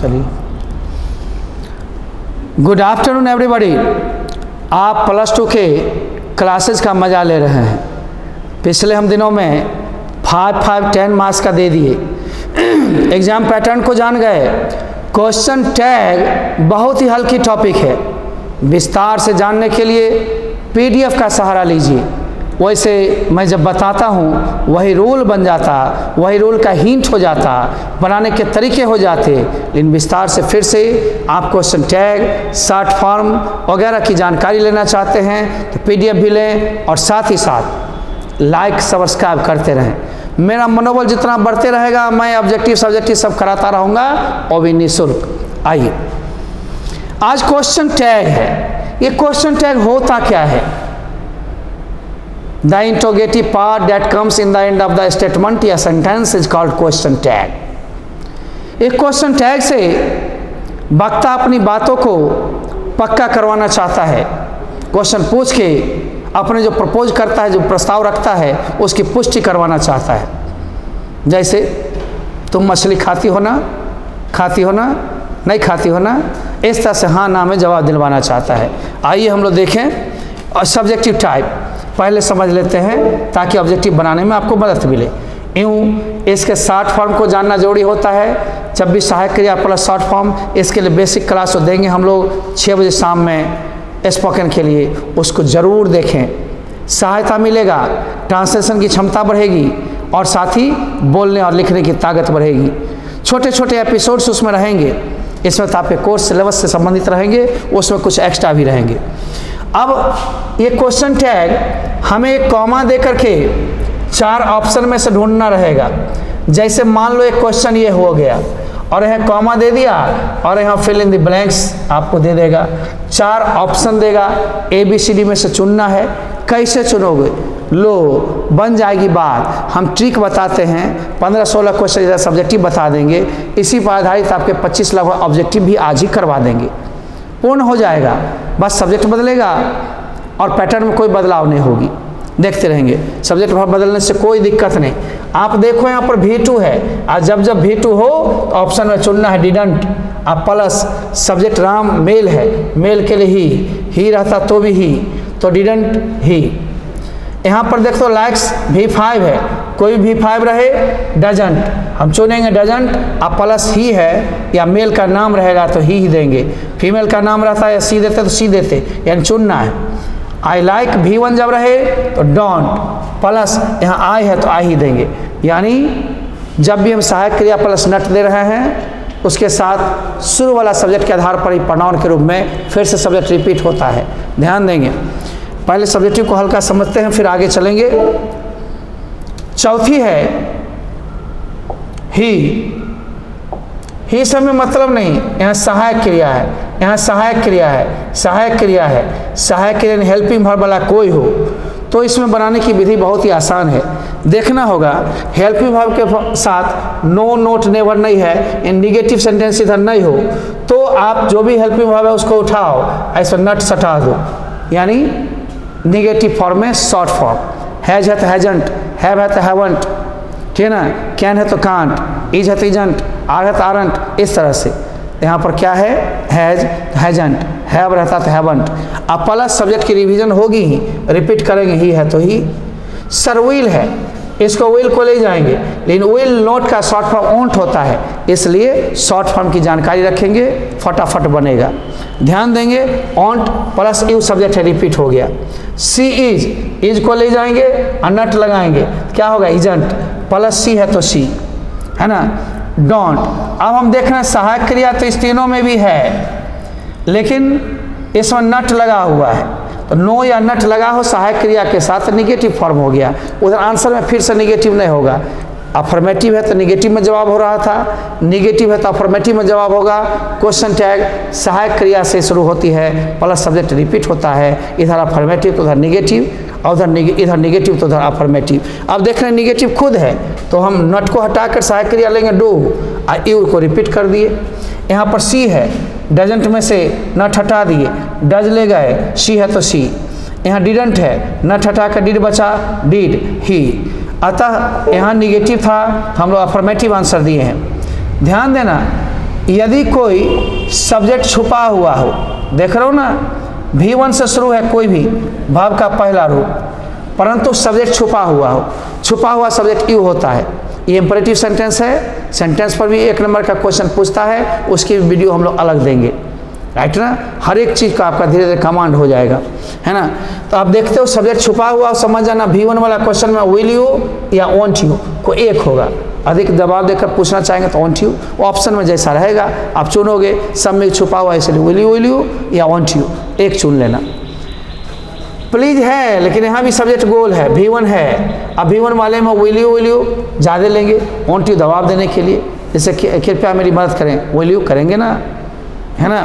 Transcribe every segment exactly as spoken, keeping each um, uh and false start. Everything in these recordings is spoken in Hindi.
चलिए, गुड आफ्टरनून एवरीबॉडी। आप प्लस टू के क्लासेस का मज़ा ले रहे हैं। पिछले हम दिनों में फाइव फाइव टेन मार्क्स का दे दिए, एग्ज़ाम पैटर्न को जान गए। क्वेश्चन टैग बहुत ही हल्की टॉपिक है, विस्तार से जानने के लिए पीडीएफ का सहारा लीजिए। वैसे मैं जब बताता हूँ वही रूल बन जाता, वही रूल का हिंट हो जाता, बनाने के तरीके हो जाते, लेकिन विस्तार से फिर से आप क्वेश्चन टैग, शॉर्ट फॉर्म वगैरह की जानकारी लेना चाहते हैं तो पीडीएफ भी लें, और साथ ही साथ लाइक सब्सक्राइब करते रहें। मेरा मनोबल जितना बढ़ते रहेगा मैं ऑब्जेक्टिव सब्जेक्टिव सब कराता रहूँगा, और भी निःशुल्क। आइए, आज क्वेश्चन टैग है। ये क्वेश्चन टैग होता क्या है? The interrogative part that comes in the end of the statement या sentence is called question tag. एक question tag से वक्ता अपनी बातों को पक्का करवाना चाहता है। Question पूछ के अपने जो propose करता है, जो प्रस्ताव रखता है, उसकी पुष्टि करवाना चाहता है। जैसे तुम मछली खाती हो ना, खाती हो ना, नहीं खाती हो ना, इस तरह से हाँ ना में जवाब दिलवाना चाहता है। आइए हम लोग देखें। और सब्जेक्टिव टाइप पहले समझ लेते हैं ताकि ऑब्जेक्टिव बनाने में आपको मदद मिले। यूँ इसके शॉर्ट फॉर्म को जानना जरूरी होता है। जब भी सहायक क्रिया प्लस शॉर्ट फॉर्म, इसके लिए बेसिक क्लास तो देंगे हम लोग छः बजे शाम में स्पोकन के लिए, उसको ज़रूर देखें। सहायता मिलेगा, ट्रांसलेशन की क्षमता बढ़ेगी, और साथ ही बोलने और लिखने की ताकत बढ़ेगी। छोटे छोटे एपिसोड्स उसमें रहेंगे। इस वक्त आपके कोर्स सिलेबस से संबंधित रहेंगे, उसमें कुछ एक्स्ट्रा भी रहेंगे। अब ये क्वेश्चन टैग हमें कॉमा दे करके चार ऑप्शन में से ढूंढना रहेगा। जैसे मान लो एक क्वेश्चन ये हो गया, और यहाँ कॉमा दे दिया, और यहाँ फिल इन द ब्लैंक्स आपको दे देगा। चार ऑप्शन देगा, ए बी सी डी में से चुनना है। कैसे चुनोगे? लो बन जाएगी बात। हम ट्रिक बताते हैं, पंद्रह सोलह क्वेश्चन जैसा सब्जेक्टिव बता देंगे, इसी पर आधारित आपके पच्चीस लगभग ऑब्जेक्टिव भी आज ही करवा देंगे। पूर्ण हो जाएगा, बस सब्जेक्ट बदलेगा और पैटर्न में कोई बदलाव नहीं होगी। देखते रहेंगे, सब्जेक्ट बदलने से कोई दिक्कत नहीं। आप देखो यहाँ पर भी टू है, और जब जब भी टू हो तो ऑप्शन में चुनना है डिडंट। आप प्लस सब्जेक्ट राम मेल है, मेल के लिए ही, ही रहता तो भी ही, तो डिडंट ही। यहाँ पर देख दो लाइक्स भी फाइव है, कोई भी फाइव रहे। डजंट हम चुनेंगे, डजंट आप प्लस ही है, या मेल का नाम रहेगा तो ही ही देंगे। फीमेल का नाम रहता है या सी देते तो सी देते, यानी चुनना है। आई लाइक भी वन जब रहे तो डोंट, प्लस यहाँ आई है तो आई ही देंगे। यानी जब भी हम सहायक क्रिया प्लस नट दे रहे हैं, उसके साथ शुरू वाला सब्जेक्ट के आधार पर ही प्रनाउन के रूप में फिर से सब्जेक्ट रिपीट होता है। ध्यान देंगे, पहले सब्जेक्टिव को हल्का समझते हैं, फिर आगे चलेंगे। चौथी है ही। ही सब में मतलब नहीं, यहाँ सहायक क्रिया है, यहाँ सहायक क्रिया है, सहायक क्रिया है, सहायक क्रिया हेल्पिंग वर्ब वाला कोई हो तो इसमें बनाने की विधि बहुत ही आसान है। देखना होगा, हेल्पिंग वर्ब के साथ नो नोट नेवर नहीं है, इन निगेटिव सेंटेंस इधर नहीं हो तो आप जो भी हेल्पिंग वर्ब है उसको उठाओ, ऐसा नट सटा दो, यानी निगेटिव फॉर्म में शॉर्ट फॉर्म। हैज है तो हैजंट, हैव है तो हैवंट, ठीक है ना। कैन है तो कांट, इज है तो इजंट, आर है तो आरंट, इस तरह से। यहाँ पर क्या है? हैज, हैजंट, हैव रहता तो हैवंट। अब प्लस सब्जेक्ट की रिवीजन होगी ही, रिपीट करेंगे ही है तो ही। सर विल है, इसको विल को ले जाएंगे, लेकिन विल नोट का शॉर्ट फॉर्म ओंट होता है, इसलिए शॉर्ट फॉर्म की जानकारी रखेंगे, फटाफट बनेगा। ध्यान देंगे, ओंट प्लस यू सब्जेक्ट है, रिपीट हो गया। सी इज, इज को ले जाएंगे, अनट लगाएंगे, क्या होगा? इजंट, प्लस सी है तो सी, है ना। डोंट, अब हम देख रहे हैं सहायक क्रिया तो इस तीनों में भी है, लेकिन इसमें नट लगा हुआ है, तो नो या नट लगा हो सहायक क्रिया के साथ निगेटिव फॉर्म हो गया। उधर आंसर में फिर से निगेटिव नहीं होगा। अफर्मेटिव है तो निगेटिव में जवाब हो रहा था, निगेटिव है तो अफर्मेटिव में जवाब होगा। क्वेश्चन टैग सहायक क्रिया से शुरू होती है, प्लस सब्जेक्ट रिपीट होता है, इधर अफर्मेटिव तो उधर निगेटिव, और उधर इधर निगेटिव तो उधर अफर्मेटिव। अब देख रहे हैं निगेटिव खुद है, तो हम नट को हटाकर सहायक क्रिया लेंगे डू, और यू को रिपीट कर दिए। यहाँ पर सी है, डजेंट में से नट हटा दिए, डज ले गए, सी है तो सी। यहाँ डिडंट है, नट हटा कर डिड बचा, डिड ही, अतः यहाँ निगेटिव था, हम लोग अफर्मेटिव आंसर दिए हैं। ध्यान देना, यदि कोई सब्जेक्ट छुपा हुआ हो, देख रहे हो ना, भी वन से शुरू है कोई भी भाव का पहला रूप, परंतु सब्जेक्ट छुपा हुआ हो, छुपा हुआ सब्जेक्ट यू होता है। ये इंपरेटिव सेंटेंस है, सेंटेंस पर भी एक नंबर का क्वेश्चन पूछता है, उसकी वीडियो हम लोग अलग देंगे, राइट ना। हर एक चीज़ का आपका धीरे धीरे कमांड हो जाएगा, है ना। तो आप देखते हो सब्जेक्ट छुपा हुआ, समझ जाना भी वन वाला क्वेश्चन में विल यू या वॉन्ट यू कोई एक होगा। अधिक दबाव देकर पूछना चाहेंगे तो वॉन्ट यू, ऑप्शन में जैसा रहेगा आप चुनोगे। सब में छुपा हुआ इसलिए विल यू विल यू या वॉन्ट यू एक चुन लेना प्लीज है। लेकिन यहाँ भी सब्जेक्ट गोल है, भी वन है। अब भी वन वाले में विल यू विल यू ज़्यादा लेंगे वॉन्ट यू दबाव देने के लिए, जैसे कृपया मेरी मदद करें, विल यू करेंगे ना, है ना।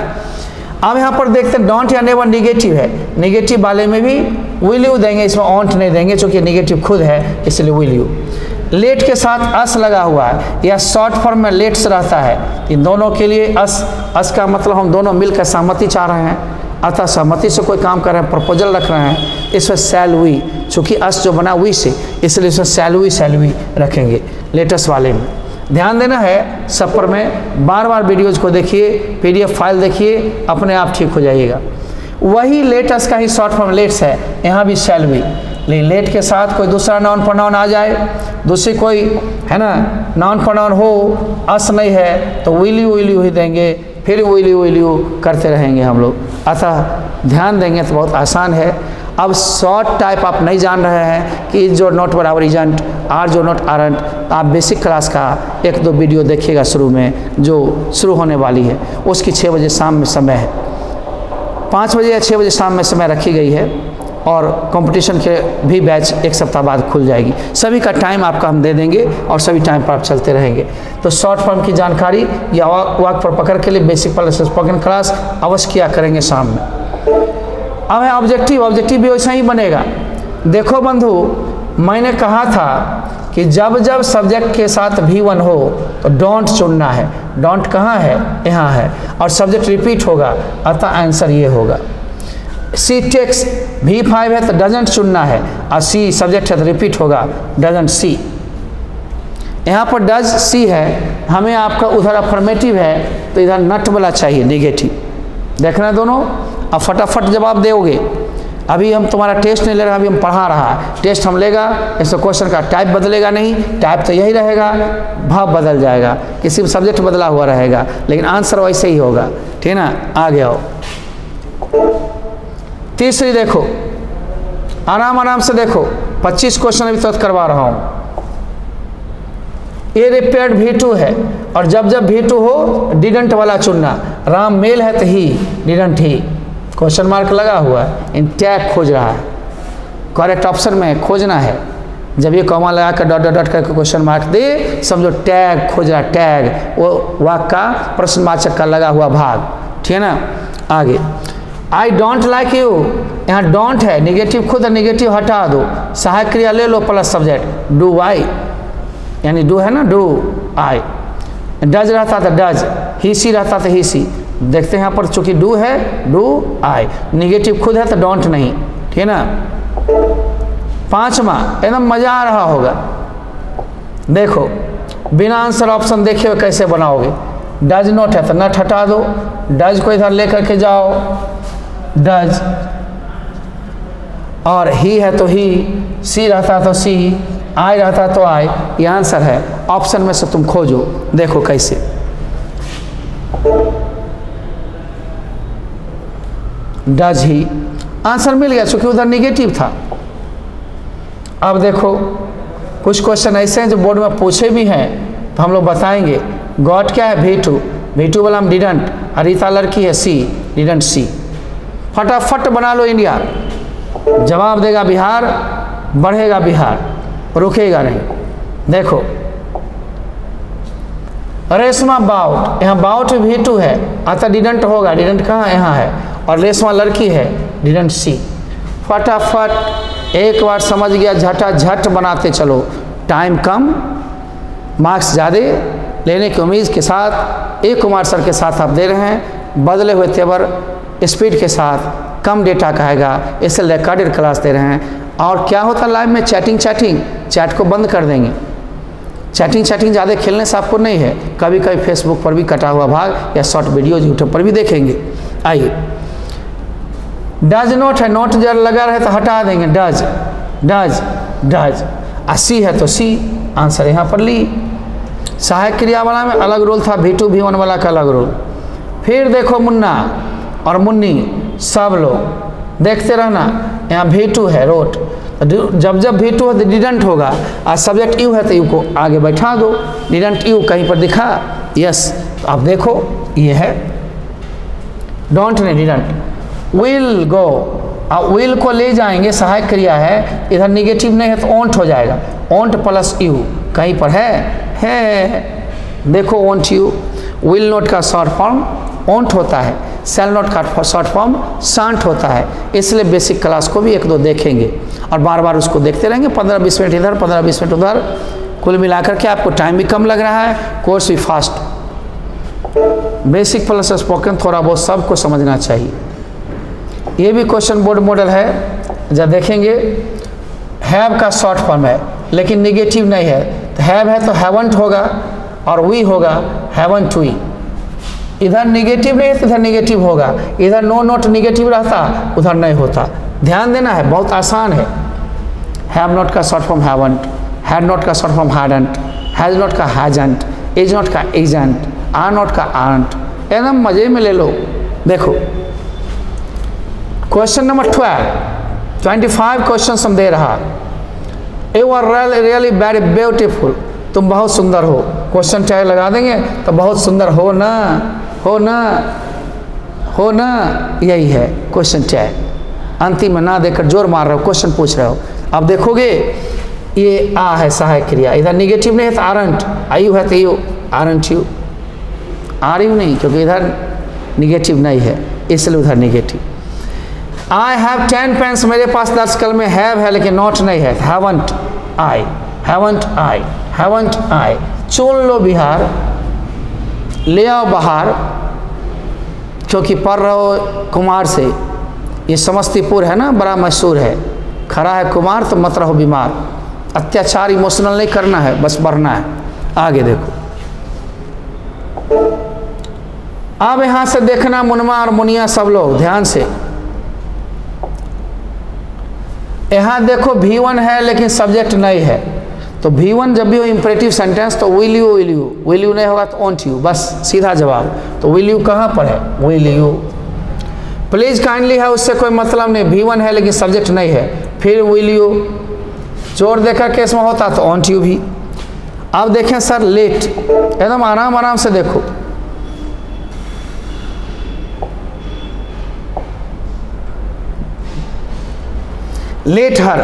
अब यहाँ पर देखते हैं डोंट या नेवर निगेटिव है, निगेटिव वाले में भी विल यू देंगे, इसमें ऑन्ट नहीं देंगे चूँकि निगेटिव खुद है इसलिए विल यू। लेट के साथ अस लगा हुआ है या शॉर्ट फॉर्म में लेट्स रहता है, इन दोनों के लिए अस, अस का मतलब हम दोनों मिलकर सहमति चाह रहे हैं, अतः सहमति से कोई काम कर रहे हैं, प्रपोजल रख रहे हैं। इसमें शैल वी, चूँकि अस जो बना वी से, इसलिए इसमें शैल वी शैल वी रखेंगे लेटेस्ट वाले में। ध्यान देना है सब पर में, बार बार वीडियोज़ को देखिए, पीडीएफ फाइल देखिए, अपने आप ठीक हो जाइएगा। वही लेटस का ही शॉर्ट फॉर्म लेट्स है, यहाँ भी शैल भी, लेकिन लेट के साथ कोई दूसरा नॉन प्रोनाउन आ जाए, दूसरी कोई है ना नॉन प्रोनाउन हो, अस नहीं है तो विल यू विल यू ही देंगे, फिर विल यू विल यू करते रहेंगे हम लोग। अतः ध्यान देंगे तो बहुत आसान है। अब शॉर्ट टाइप आप नहीं जान रहे हैं कि इज योर नॉट बराबर इजंट, आर जो नॉट आरंट, आप बेसिक क्लास का एक दो वीडियो देखिएगा शुरू में, जो शुरू होने वाली है उसकी छः बजे शाम में समय है, पाँच बजे या छः बजे शाम में समय रखी गई है। और कंपटीशन के भी बैच एक सप्ताह बाद खुल जाएगी, सभी का टाइम आपका हम दे देंगे और सभी टाइम पर आप चलते रहेंगे। तो शॉर्ट फॉर्म की जानकारी या वाक पर पकड़ के लिए बेसिक प्लस स्पोकन क्लास अवश्य किया करेंगे शाम में। अब है ऑब्जेक्टिव, ऑब्जेक्टिव भी वैसा ही बनेगा। देखो बंधु, मैंने कहा था कि जब जब सब्जेक्ट के साथ भी वन हो तो डोंट चुनना है। डोंट कहाँ है? यहाँ है, और सब्जेक्ट रिपीट होगा, अतः आंसर ये होगा। सी टेक्स भी फाइव है तो डजेंट चुनना है, और सी सब्जेक्ट है तो रिपीट होगा डजेंट सी। यहाँ पर डज सी है, हमें आपका उधर अफर्मेटिव है तो इधर नट वाला चाहिए निगेटिव, देखना दोनों। अब फटाफट जवाब दोगे, अभी हम तुम्हारा टेस्ट नहीं ले रहे, अभी हम पढ़ा रहा है, टेस्ट हम लेगा, इससे क्वेश्चन का टाइप बदलेगा नहीं, टाइप तो यही रहेगा, भाव बदल जाएगा, किसी भी सब्जेक्ट बदला हुआ रहेगा लेकिन आंसर वैसे ही होगा, ठीक है ना। आ गया हो तीसरी, देखो आराम आराम से देखो, पच्चीस क्वेश्चन अभी तुरंत करवा रहा हूँ। ये रिपेयर्ड भी टू है, और जब जब भी टू हो डिडंट वाला चुनना, राम मेल है तो he didn't he question mark लगा हुआ है, इन टैग खोज रहा है, करेक्ट ऑप्शन में खोजना है। जब ये कॉमा लगा कर डॉट डॉट डॉट करके क्वेश्चन मार्क दे, समझो टैग खोज रहा, टैग वो वाक का प्रश्नवाचक का लगा हुआ भाग, ठीक है ना। आगे आई डोंट लाइक यू, यहाँ डोंट है निगेटिव खुद है, निगेटिव हटा दो, सहायक क्रिया ले लो प्लस सब्जेक्ट डू आई, यानी डू है ना डू आई। डज रहता था डज, ही सी रहता था ही सी, देखते हैं यहाँ पर चूंकि डू है डू आई, निगेटिव खुद है तो डोंट नहीं, ठीक है ना। पांचवा एकदम मजा आ रहा होगा, देखो बिना आंसर ऑप्शन देखे हुए कैसे बनाओगे। डज नॉट है तो नट हटा दो, डज को इधर लेकर के जाओ डज, और ही है तो ही, सी रहता तो सी, आई रहता तो आई, ये आंसर है। ऑप्शन में से तुम खोजो, देखो कैसे। डज ही आंसर मिल गया चूंकि उधर निगेटिव था। अब देखो कुछ क्वेश्चन ऐसे हैं जो बोर्ड में पूछे भी हैं तो हम लोग बताएंगे। गॉट क्या है? भी टू, भी टू वाला हम डिडंट, अरिता लड़की है सी डिडंट सी। फटाफट बना लो इंडिया, जवाब देगा बिहार, बढ़ेगा बिहार, रुकेगा नहीं। देखो रेशमा बाउट, यहाँ बाउट भी टू है अतः डिडंट होगा, डिडंट कहाँ? यहाँ है, और रेशमा लड़की है डिडंट सी। फटाफट एक बार समझ गया, झटा झट बनाते चलो, टाइम कम मार्क्स ज़्यादा लेने की उम्मीद के साथ ए कुमार सर के साथ आप दे रहे हैं, बदले हुए तेवर स्पीड के साथ, कम डेटा कहेगा, इसलिए रिकॉर्डेड क्लास दे रहे हैं। और क्या होता लाइव में चैटिंग चैटिंग चैट को बंद कर देंगे, चैटिंग चैटिंग ज़्यादा खेलने से आपको नहीं है, कभी कभी फेसबुक पर भी कटा हुआ भाग या शॉर्ट वीडियोज यूट्यूब पर भी देखेंगे। आइए, डज नोट है, नोट जब लगा रहे तो हटा देंगे, डज डज डज। आ सी है तो सी, आंसर यहाँ पर ली। सहायक क्रिया वाला में अलग रोल था, वी टू वी वन वाला का अलग रोल। फिर देखो मुन्ना और मुन्नी, सब लोग देखते रहना, यहाँ वी टू है रोट, जब जब वी टू है तो डिडेंट होगा, और सब्जेक्ट यू है तो यू को आगे बैठा दो, डिडेंट यू कहीं पर दिखा, यस तो आप देखो ये है, डोंट ने डिडेंट। विल गो, आप विल को ले जाएंगे, सहायक क्रिया है, इधर निगेटिव नहीं है तो ओंट हो जाएगा, ओंट प्लस यू कहीं पर है, है देखो ओंट यू। विल नोट का शॉर्ट फॉर्म ओंट होता है, सेल नोट का शॉर्ट फॉर्म सांट होता है, इसलिए बेसिक क्लास को भी एक दो देखेंगे और बार बार उसको देखते रहेंगे, पंद्रह बीस मिनट इधर पंद्रह बीस मिनट उधर, कुल मिलाकर के आपको टाइम भी कम लग रहा है, कोर्स भी फास्ट। बेसिक प्लस स्पोकन थोड़ा बहुत सबको समझना चाहिए। ये भी क्वेश्चन बोर्ड मॉडल है, जब देखेंगे हैव का शॉर्ट फॉर्म है लेकिन निगेटिव नहीं है, तो हैव है तो हैवंट होगा और वी होगा हैवंट वी, इधर निगेटिव नहीं है तो इधर निगेटिव होगा, इधर नो नोट निगेटिव रहता उधर नहीं होता, ध्यान देना है, बहुत आसान है। हैव नोट का short form haven't, had not का short form hadn't, has not का हैजंट, इज नोट का एजेंट, आर नोट का आरंट, एकदम मज़े में ले लो। देखो question number twelve, twenty five question हम दे रहा। You are real really very beautiful, तुम बहुत सुंदर हो, क्वेश्चन टैग लगा देंगे तो बहुत सुंदर हो ना, हो ना, हो ना, यही है क्वेश्चन टैग, अंतिम में ना देकर जोर मार रहे हो, क्वेश्चन पूछ रहे हो। अब देखोगे ये आ है सहायक क्रिया, इधर निगेटिव नहीं है तो आरंट, आयु है तो you aren't you, are you नहीं क्योंकि इधर निगेटिव नहीं है इसलिए उधर negative. I have ten pens, मेरे पास दस कलम में हैव है लेकिन नॉट नहीं है, haven't I, haven't I, haven't I. चुन लो बिहार, ले आओ बाहर, क्योंकि पढ़ रहो कुमार से, ये समस्तीपुर है ना, बड़ा मशहूर है, खरा है कुमार तो मत रहो बीमार, अत्याचार इमोशनल नहीं करना है, बस बढ़ना है आगे। देखो अब यहाँ से देखना, मुनमा और मुनिया सब लोग ध्यान से, यहाँ देखो भी वन है लेकिन सब्जेक्ट नहीं है, तो भी वन जब भी हो इम्परेटिव सेंटेंस तो will you, will you, will you नहीं होगा तो ओंट यू, बस सीधा जवाब। तो विल यू कहाँ पर है, विल यू। प्लीज काइंडली है, उससे कोई मतलब नहीं, भी वन है लेकिन सब्जेक्ट नहीं है, फिर विल यू, जोर देकर केस में होता तो ओंट यू भी। अब देखें सर लेट, एकदम आराम आराम से देखो, लेट हर,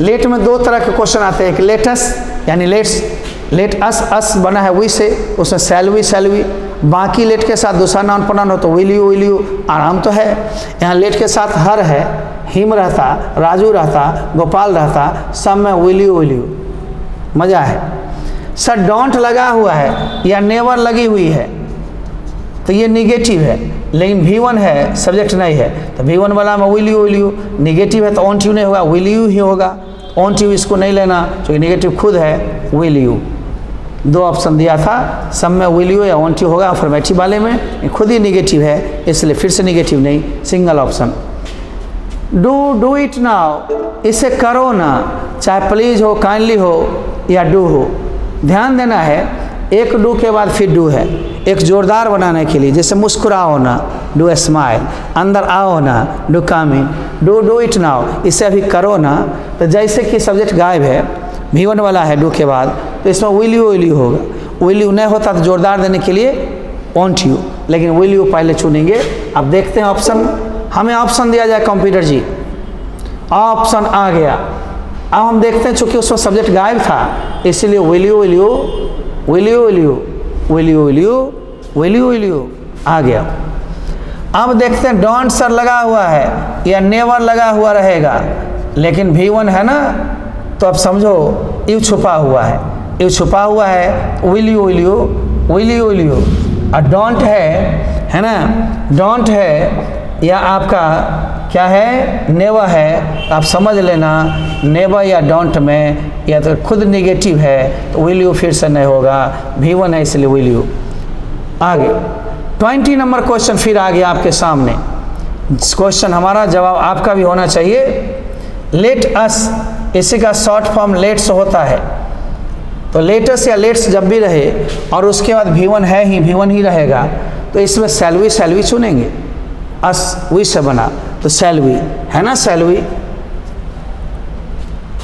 लेट में दो तरह के क्वेश्चन आते हैं, एक लेटस यानी लेट्स, लेट अस, अस बना है वी से, उसमें सेल वी सेल वी, बाकी लेट के साथ दूसरा नाउन प्रनाउन हो तो विल यू विल यू, आराम तो है। यहाँ लेट के साथ हर है, हिम रहता, राजू रहता, गोपाल रहता, सब में विल यू विल यू, मज़ा है। सर डोंट लगा हुआ है या नेवर लगी हुई है तो ये निगेटिव है, लेकिन भी वन है सब्जेक्ट नहीं है, तो भी वन वाला में will you will you, negative है तो ऑन ट्यू नहीं होगा, विल यू ही होगा, ऑन ट्यू इसको नहीं लेना क्योंकि निगेटिव खुद है विल यू। दो ऑप्शन दिया था, सब में विल यू या ऑन ट्यू होगा, अफर्मेटिव वाले में खुद ही निगेटिव है इसलिए फिर से निगेटिव नहीं, single option. Do do it now, इसे करो ना, चाहे प्लीज हो, काइंडली हो या डू हो, ध्यान देना है, एक डू के बाद फिर डू है, एक जोरदार बनाने के लिए, जैसे मुस्कुराओ ना, डू स्माइल, अंदर आओ ना, do come in, do do it now, इसे अभी करो ना, तो जैसे कि सब्जेक्ट गायब है, भी वन वाला है डू के बाद, तो इसमें विल यू विल यू होगा, विल यू नहीं होता तो जोरदार देने के लिए वॉन्ट यू, लेकिन विल यू पहले चुनेंगे। अब देखते हैं ऑप्शन, हमें ऑप्शन दिया जाए कंप्यूटर जी, ऑप्शन आ गया। अब हम देखते हैं चूँकि उसमें सब्जेक्ट गायब था इसीलिए will you will you will you will you will you will you will you will you आ गया। अब देखते हैं डॉन्ट सर लगा हुआ है या नेवर लगा हुआ रहेगा, लेकिन भी वन है ना तो अब समझो यू छुपा हुआ है, यू छुपा हुआ है will you will you will you will you, और डॉन्ट है है ना, डॉन्ट है या आपका क्या है, नेवा है। आप समझ लेना नेवा या डोंट में या तो खुद नेगेटिव है तो विल यू फिर से नहीं होगा, भी वन है इसलिए विल यू। आगे ट्वेंटी नंबर क्वेश्चन फिर आ गया आपके सामने। क्वेश्चन हमारा, जवाब आपका भी होना चाहिए। लेट अस, इसी का शॉर्ट फॉर्म लेट्स होता है, तो लेटस या लेट्स जब भी रहे और उसके बाद भी वन है ही, भी वन ही रहेगा, तो इसमें सैलवी सैलवी चुनेंगे। अस वी से बना तो सैलवी है ना, सैलवी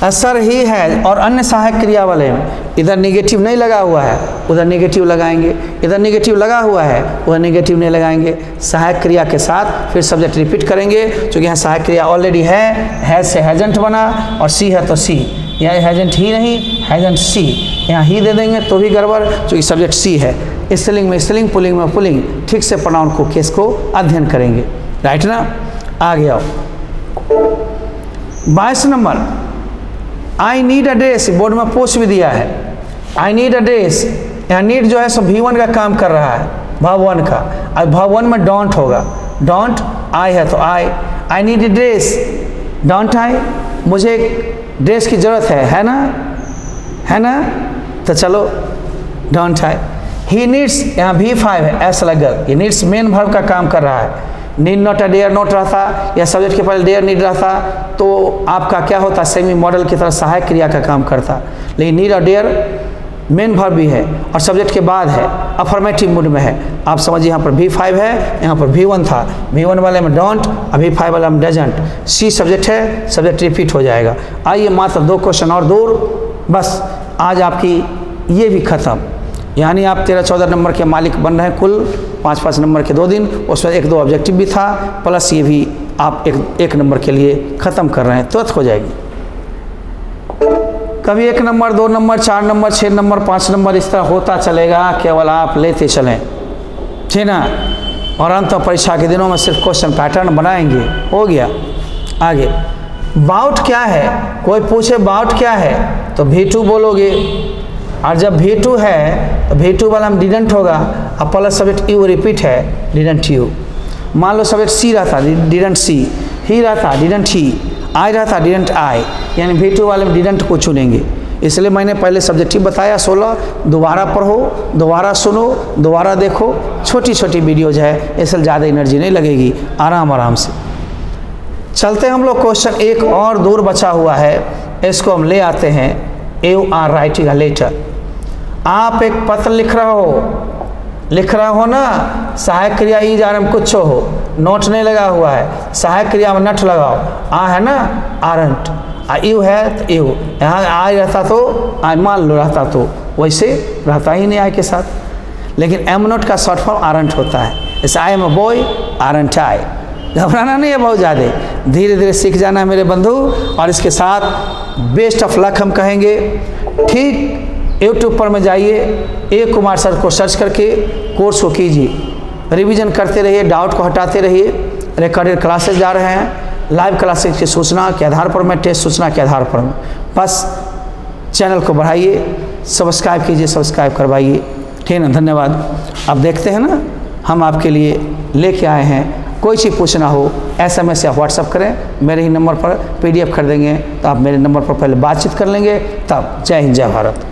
असर ही है। और अन्य सहायक क्रिया वाले में इधर नेगेटिव नहीं लगा हुआ है, उधर नेगेटिव लगाएंगे, इधर नेगेटिव लगा हुआ है, उधर नेगेटिव नहीं लगाएंगे। सहायक क्रिया के साथ फिर सब्जेक्ट रिपीट करेंगे, क्योंकि यहाँ सहायक क्रिया ऑलरेडी है। हैज से हैजेंट बना और सी है तो सी, यहाँ हैजेंट ही नहीं, हैजेंट सी, यहाँ ही दे देंगे तो भी गड़बड़, क्योंकि सब्जेक्ट सी है। स्त्रीलिंग में स्त्रीलिंग, पुलिंग में पुलिंग। ठीक से प्रोनाउन को, केस को अध्ययन करेंगे, राइट ना। आगे आओ बाईस नंबर, I need a dress, board में पोस्ट भी दिया है। आई नीड अ ड्रेस, यहाँ नीड जो है सो भी वन का काम कर रहा है, भाव वन का, और भाव वन में डोंट होगा, डोंट आई है तो I. I need a dress don't I, मुझे एक ड्रेस की ज़रूरत है, है ना, है ना, तो चलो डोंट आई। ही नीड्स, यहाँ भी फाइव है, ऐसा लगल, ये नीड्स मेन भाव का काम कर रहा है। Need not a dare not रहता या सब्जेक्ट के पहले डेयर नीड रहता तो आपका क्या होता, सेमी मॉडल की तरह सहायक क्रिया का काम करता। लेकिन नीड और डेयर मेन वर्ब भी है और सब्जेक्ट के बाद है, अफर्मेटिव मूड में है। आप समझिए यहाँ पर भी फाइव है, यहाँ पर भी वन था, भी वन वाले में डोंट, अभी फाइव वाले में डजंट। सी सब्जेक्ट है, सब्जेक्ट रिपीट हो जाएगा। आइए मात्र दो क्वेश्चन और दूर, बस आज आपकी ये भी खत्म। यानी आप तेरह चौदह नंबर के मालिक बन रहे हैं, कुल पाँच पाँच नंबर के दो दिन, उसमें एक दो ऑब्जेक्टिव भी था, प्लस ये भी आप एक एक नंबर के लिए ख़त्म कर रहे हैं, तुरंत हो जाएगी। कभी एक नंबर, दो नंबर, चार नंबर, छः नंबर, पाँच नंबर, इस तरह होता चलेगा, केवल आप लेते चलें, ठीक ना। और अंत परीक्षा के दिनों में सिर्फ क्वेश्चन पैटर्न बनाएंगे, हो गया। आगे बाउट क्या है, कोई पूछे बाउट क्या है तो भी टू बोलोगे, और जब भी टू है तो भी टू वाला हम डिडेंट होगा, और प्लस सब्जेक्ट यू रिपीट है, डिडेंट यू। मान लो सब्जेक्ट सी रहता डिडेंट सी, ही रहता डिडेंट ही, आई रहता डिडेंट आई, यानी भी टू वाले में डिडेंट को चुनेंगे। इसलिए मैंने पहले सब्जेक्ट ही बताया सोलह, दोबारा पढ़ो, दोबारा सुनो, दोबारा देखो, छोटी छोटी वीडियोज है, इसलिए ज़्यादा एनर्जी नहीं लगेगी, आराम आराम से चलते। हम लोग क्वेश्चन एक और दूर बचा हुआ है, इसको हम ले आते हैं। You are writing a letter, आप एक पत्र लिख रहे हो, लिख रहे हो ना, सहायक क्रिया इज आर एम कुछ हो, नोट नहीं लगा हुआ है, सहायक क्रिया में नट लगाओ, आ है ना आरंट, आ यू है तो यू, यहाँ आई रहता तो आई, मान लो रहता तो, वैसे रहता ही नहीं आई के साथ, लेकिन एम नोट का शॉर्ट फॉर्म आरंट होता है। जैसे I am a boy aren't I, घबराना नहीं है बहुत ज़्यादा, धीरे धीरे सीख जाना है मेरे बंधु। और इसके साथ बेस्ट ऑफ लक हम कहेंगे। ठीक यूट्यूब पर में जाइए, ए कुमार सर को सर्च करके कोर्स को कीजिए, रिवीजन करते रहिए, डाउट को हटाते रहिए। रिकॉर्डेड क्लासेस जा रहे हैं, लाइव क्लासेस की सूचना के आधार पर मैं, टेस्ट सूचना के आधार पर मैं। बस चैनल को बढ़ाइए, सब्सक्राइब कीजिए, सब्सक्राइब करवाइए, ठीक है ना। धन्यवाद। आप देखते हैं ना, हम आपके लिए लेके आए हैं। कोई चीज़ पूछना हो एसएमएस या व्हाट्सएप करें, मेरे ही नंबर पर पीडीएफ कर देंगे, तो आप मेरे नंबर पर पहले बातचीत कर लेंगे। तब जय हिंद, जय भारत।